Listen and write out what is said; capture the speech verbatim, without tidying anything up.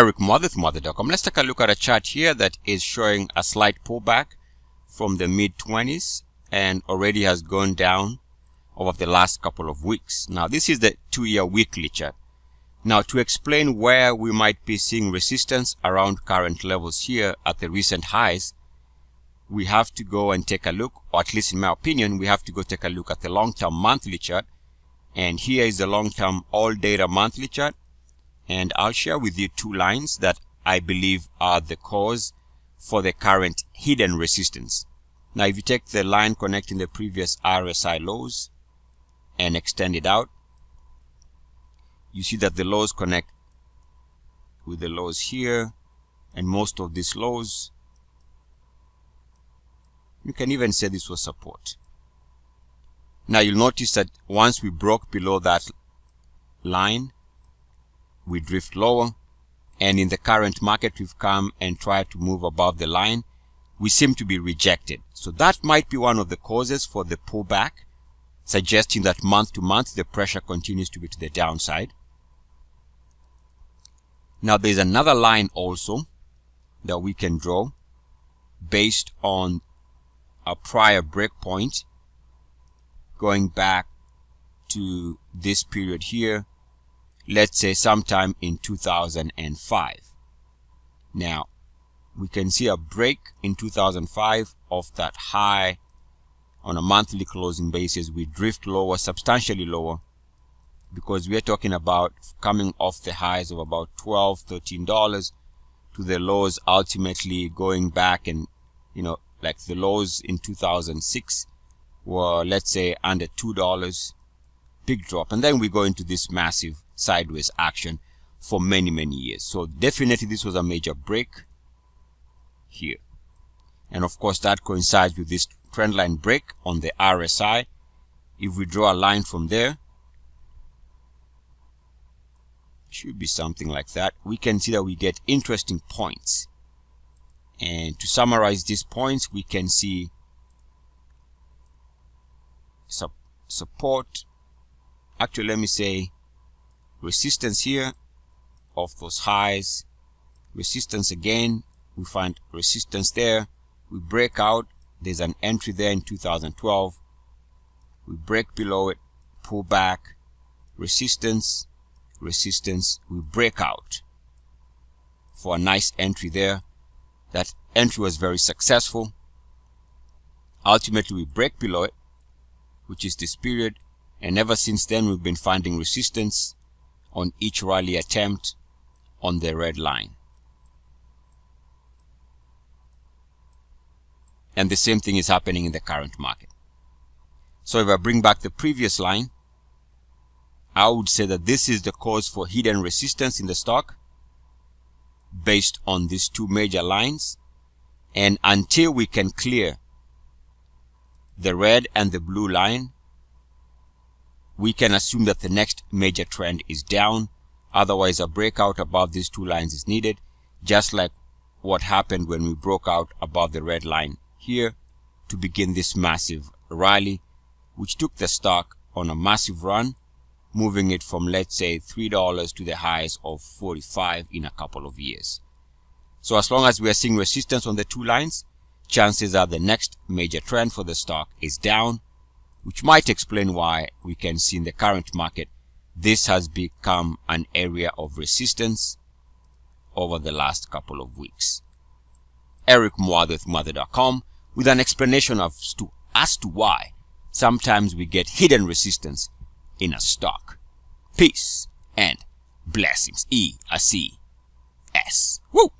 Eric Muathe, Muathe dot com. Let's take a look at a chart here that is showing a slight pullback from the mid twenties and already has gone down over the last couple of weeks. Now, this is the two-year weekly chart. Now, to explain where we might be seeing resistance around current levels here at the recent highs, we have to go and take a look, or at least in my opinion, we have to go take a look at the long-term monthly chart. And here is the long-term all-data monthly chart. And I'll share with you two lines that I believe are the cause for the current hidden resistance. Now, if you take the line connecting the previous R S I lows and extend it out, you see that the lows connect with the lows here, and most of these lows, you can even say this was support. Now, you'll notice that once we broke below that line, we drift lower. And in the current market, we've come and tried to move above the line. We seem to be rejected. So that might be one of the causes for the pullback, suggesting that month to month, the pressure continues to be to the downside. Now, there's another line also that we can draw based on a prior breakpoint going back to this period here, let's say sometime in two thousand five. Now, we can see a break in two thousand five of that high on a monthly closing basis. We drift lower, substantially lower, because we're talking about coming off the highs of about twelve, thirteen dollars to the lows ultimately going back and, you know, like the lows in two thousand six were, let's say, under two dollars, big drop. And then we go into this massive sideways action for many, many years. So definitely this was a major break here. And of course, that coincides with this trend line break on the R S I. If we draw a line from there, it should be something like that. We can see that we get interesting points. And to summarize these points, we can see sub support, actually let me say resistance here of those highs, resistance again, we find resistance there, we break out, there's an entry there in two thousand twelve, we break below it, pull back, resistance, resistance, we break out for a nice entry there. That entry was very successful. Ultimately, we break below it, which is this period. And ever since then, we've been finding resistance on each rally attempt on the red line. And the same thing is happening in the current market. So if I bring back the previous line, I would say that this is the cause for hidden resistance in the stock, based on these two major lines. And until we can clear the red and the blue line, we can assume that the next major trend is down. Otherwise, a breakout above these two lines is needed, just like what happened when we broke out above the red line here to begin this massive rally, which took the stock on a massive run, moving it from, let's say, three dollars to the highs of forty-five in a couple of years. So as long as we are seeing resistance on the two lines, chances are the next major trend for the stock is down, which might explain why we can see in the current market, this has become an area of resistance over the last couple of weeks. Eric Muathe, Muathe dot com, with an explanation of to, as to why sometimes we get hidden resistance in a stock. Peace and blessings. E A C S. Woo!